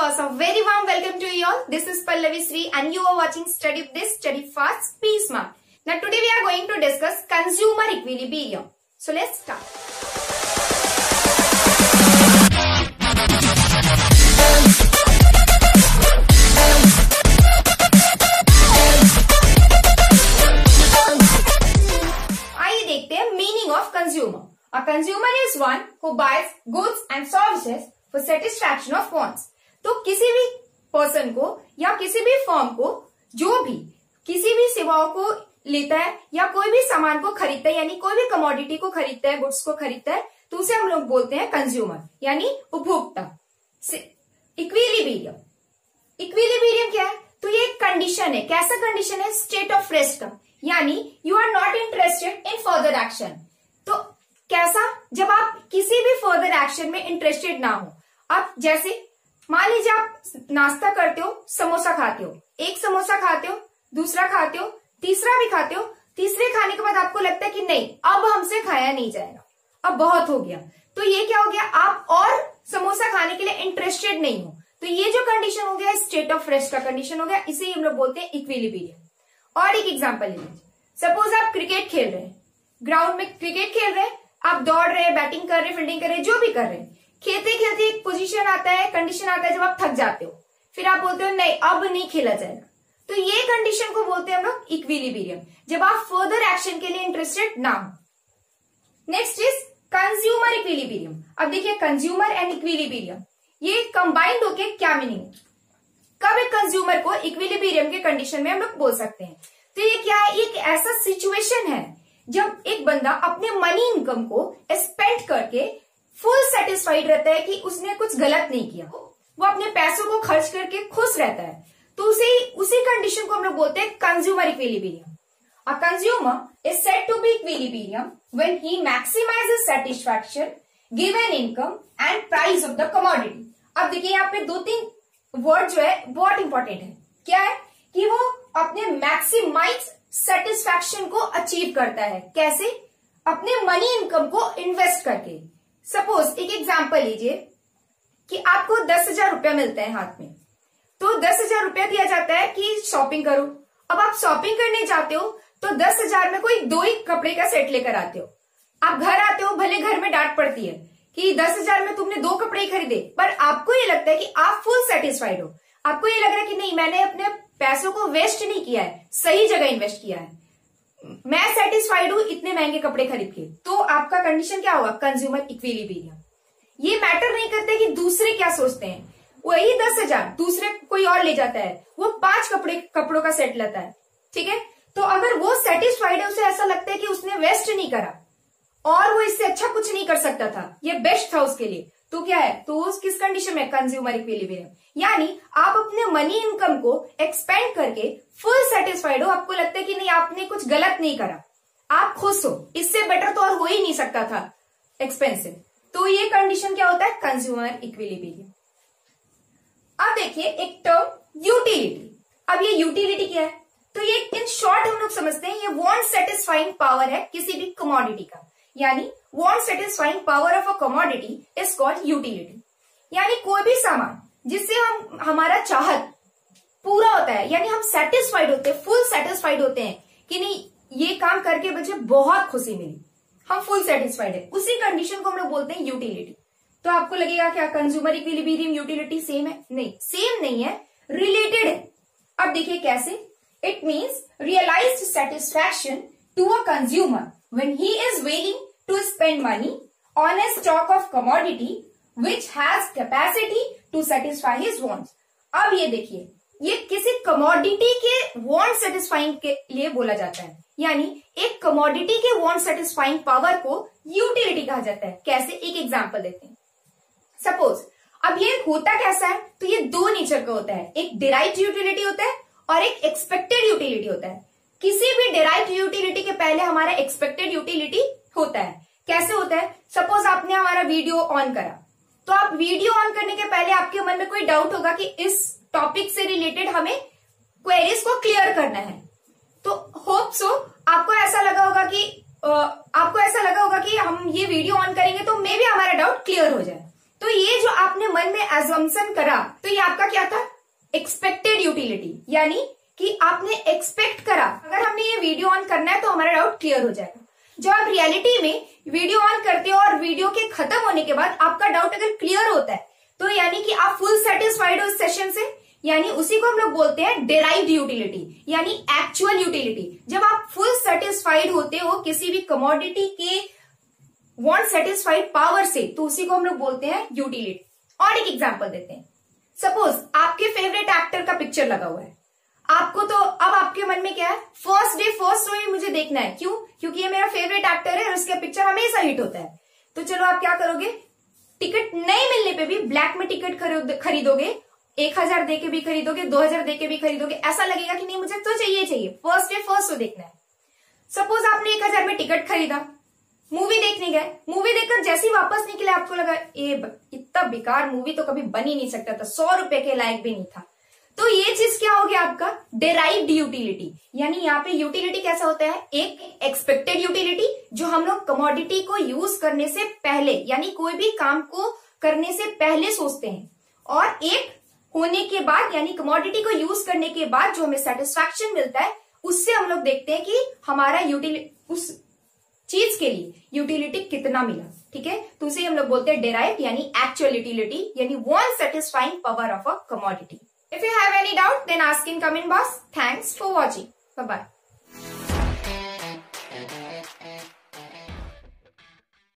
was a very warm welcome to you all. This is Pallavi Sree and you are watching Study This, Study Fast, Peace Mark. Now today we are going to discuss consumer equilibrium. So let's start. आइए देखते हैं meaning of consumer. A consumer is one who buys goods and services for satisfaction of wants. तो किसी भी person को या किसी भी फर्म को जो भी किसी भी सेवाओं को लेता है या कोई भी सामान को खरीदता है यानी कोई भी कमोडिटी को खरीदता है, गुड्स को खरीदता है, तो उसे हम लोग बोलते हैं कंज्यूमर यानी उपभोक्ता. इक्विलिब्रियम, इक्विलिब्रियम क्या है? तो ये एक कंडीशन है. कैसा कंडीशन है? स्टेट ऑफ रेस्ट का, यानी you are not interested in further action. तो कैसा? जब आप किसी भी फर्दर एक्शन में इंटरेस्टेड ना हो. आप जैसे मान लीजिए आप नाश्ता करते हो, समोसा खाते हो, एक समोसा खाते हो, दूसरा खाते हो, तीसरा भी खाते हो. तीसरे खाने के बाद आपको लगता है कि नहीं, अब हमसे खाया नहीं जाएगा, अब बहुत हो गया. तो ये क्या हो गया? आप और समोसा खाने के लिए इंटरेस्टेड नहीं हो. तो ये जो कंडीशन हो गया स्टेट ऑफ रेस्ट का कंडीशन हो गया, इसे हम लोग बोलते हैं इक्विलिब्रियम. और एक एग्जाम्पल ले लीजिए. सपोज आप क्रिकेट खेल रहे हैं, ग्राउंड में क्रिकेट खेल रहे हैं, आप दौड़ रहे हैं, बैटिंग कर रहे हैं, फील्डिंग कर रहे हैं, जो भी कर रहे हैं. खेलते खेलते एक पोजीशन आता है, कंडीशन आता है जब आप थक जाते हो. फिर आप बोलते हो नहीं, अब नहीं खेला जाएगा. तो ये कंडीशन को बोलते हैं हम लोग इक्विलिब्रियम, जब आप फर्दर एक्शन के लिए इंटरेस्टेड ना हो. Next is consumer equilibrium. अब देखिए कंज्यूमर एंड इक्विलिब्रियम ये कंबाइंड होके क्या मीनिंग है. कब एक कंज्यूमर को इक्विलिब्रियम के कंडीशन में हम लोग बोल सकते हैं? तो ये क्या है? एक ऐसा सिचुएशन है जब एक बंदा अपने मनी इनकम को स्पेंड करके फुल सेटिस्फाइड रहता है कि उसने कुछ गलत नहीं किया, वो अपने पैसों को खर्च करके खुश रहता है. तो उसी कंडीशन को हम लोग बोलते हैं consumer equilibrium. A consumer is said to be equilibrium when he maximises satisfaction, given income and price of the commodity. अब देखिए यहाँ पे दो तीन वर्ड जो है बहुत इंपॉर्टेंट है. क्या है कि वो अपने मैक्सिमाइज सेटिस्फैक्शन को अचीव करता है. कैसे? अपने मनी इनकम को इन्वेस्ट करके. सपोज एक एग्जाम्पल लीजिए कि आपको 10,000 रुपया मिलता है हाथ में. तो 10,000 रुपया दिया जाता है कि शॉपिंग करो. अब आप शॉपिंग करने जाते हो तो 10,000 में कोई 2 ही कपड़े का सेट लेकर आते हो. आप घर आते हो, भले घर में डांट पड़ती है कि 10,000 में तुमने 2 कपड़े ही खरीदे, पर आपको ये लगता है कि आप फुल सेटिस्फाइड हो. आपको ये लग रहा है कि नहीं, मैंने अपने पैसों को वेस्ट नहीं किया है, सही जगह इन्वेस्ट किया है, मैं सेटिस्फाइड हूं इतने महंगे कपड़े खरीद के. तो आपका कंडीशन क्या होगा? Consumer equilibrium. ये मैटर नहीं करते कि दूसरे क्या सोचते हैं. वही 10,000 दूसरे कोई और ले जाता है, वो 5 कपड़ों का सेट लेता है, ठीक है. तो अगर वो सेटिस्फाइड है, उसे ऐसा लगता है कि उसने वेस्ट नहीं करा और वो इससे अच्छा कुछ नहीं कर सकता था, ये बेस्ट था उसके लिए, तो क्या है? तो उस किस कंडीशन में? Consumer equilibrium. यानी आप अपने मनी इनकम को एक्सपेंड करके फुल सेटिस्फाइड हो. आपको लगता है कि नहीं, आपने कुछ गलत नहीं करा, आप खुश हो, इससे बेटर तो और हो ही नहीं सकता था, एक्सपेंसिव. तो ये कंडीशन क्या होता है? Consumer equilibrium. अब देखिए एक टर्म यूटिलिटी. अब ये यूटिलिटी क्या है? तो ये इन शॉर्ट हम लोग समझते हैं, ये वांट सेटिस्फाइंग पावर है किसी भी कमोडिटी का, यानी want satisfying power of a commodity is called utility. यानी कोई भी सामान जिससे हम हमारा चाहत पूरा होता है, यानी हम सेटिस्फाइड होते हैं, फुल सेटिस्फाइड होते हैं कि नहीं, ये काम करके मुझे बहुत खुशी मिली, हम फुल सेटिस्फाइड है, उसी कंडीशन को हम लोग बोलते हैं यूटिलिटी. तो आपको लगेगा क्या कंज्यूमर इक्विलिब्रियम यूटिलिटी सेम है? नहीं, सेम नहीं है, रिलेटेड है. अब देखिए कैसे. It means realised satisfaction to a consumer when he is willing to spend money on a stock of commodity which has capacity to satisfy his wants. अब ये देखिए, ये किसी कमोडिटी के वांट सेटिस्फाइंग के लिए बोला जाता है, यानी एक कमोडिटी के वांट सेटिस्फाइंग पावर को यूटिलिटी कहा जाता है. कैसे? एक एग्जाम्पल देते हैं. सपोज अब ये होता कैसा है? तो ये 2 नेचर का होता है, एक डिराइव्ड यूटिलिटी होता है और एक एक्सपेक्टेड यूटिलिटी होता है. किसी भी डिराइव्ड यूटिलिटी के पहले हमारा एक्सपेक्टेड यूटिलिटी होता है. कैसे होता है? सपोज आपने हमारा वीडियो ऑन करा, तो आप वीडियो ऑन करने के पहले आपके मन में कोई डाउट होगा कि इस टॉपिक से रिलेटेड हमें क्वेरीज को क्लियर करना है. तो होप सो आपको ऐसा लगा होगा कि हम ये वीडियो ऑन करेंगे तो मे भी हमारा डाउट क्लियर हो जाए. तो ये जो आपने मन में एजम्पशन करा, तो ये आपका क्या था? एक्सपेक्टेड यूटिलिटी, यानी कि आपने एक्सपेक्ट करा अगर हमने ये वीडियो ऑन करना है तो हमारा डाउट क्लियर हो जाएगा। जब आप रियलिटी में वीडियो ऑन करते हो और वीडियो के खत्म होने के बाद आपका डाउट अगर क्लियर होता है तो यानी कि आप फुल सेटिस्फाइड हो इस सेशन से, यानी उसी को हम लोग बोलते हैं डेराइव्ड यूटिलिटी, यानी एक्चुअल यूटिलिटी। जब आप फुल सेटिस्फाइड होते हो किसी भी कमोडिटी के वॉन्ट सेटिस्फाइड पावर से, तो उसी को हम लोग बोलते हैं यूटिलिटी। और एक एग्जाम्पल देते हैं, सपोज आपके फेवरेट एक्टर का पिक्चर लगा हुआ है आपको, तो अब आपके मन में क्या है? फर्स्ट डे फर्स्ट शो ही मुझे देखना है। क्यों? क्योंकि ये मेरा फेवरेट एक्टर है और उसका पिक्चर हमेशा हिट होता है। तो चलो आप क्या करोगे, टिकट नहीं मिलने पे भी ब्लैक में टिकट खरीदोगे, 1000 देके भी खरीदोगे, 2000 देके भी खरीदोगे, ऐसा लगेगा कि नहीं मुझे तो चाहिए, फर्स्ट डे फर्स्ट शो देखना है। सपोज आपने 1000 में टिकट खरीदा, मूवी देखने गए, मूवी देखकर जैसे ही वापस निकले आपको लगा इतना बेकार मूवी तो कभी बन ही नहीं सकता था, 100 रुपए के लायक भी नहीं था। तो ये चीज क्या हो गया आपका डेराइव्ड यूटिलिटी, यानी यहाँ पे यूटिलिटी कैसा होता है? एक एक्सपेक्टेड यूटिलिटी जो हम लोग कमोडिटी को यूज करने से पहले, यानी कोई भी काम को करने से पहले सोचते हैं, और एक होने के बाद यानी कमोडिटी को यूज करने के बाद जो हमें सेटिस्फैक्शन मिलता है उससे हम लोग देखते हैं कि हमारा उस चीज के लिए यूटिलिटी कितना मिला। ठीक है, तो उसे हम लोग बोलते हैं डेराइव्ड यानी एक्चुअल यूटिलिटी, यानी want satisfying power of a commodity. If you have any doubt, then ask in comment box. Thanks for watching. Bye-bye.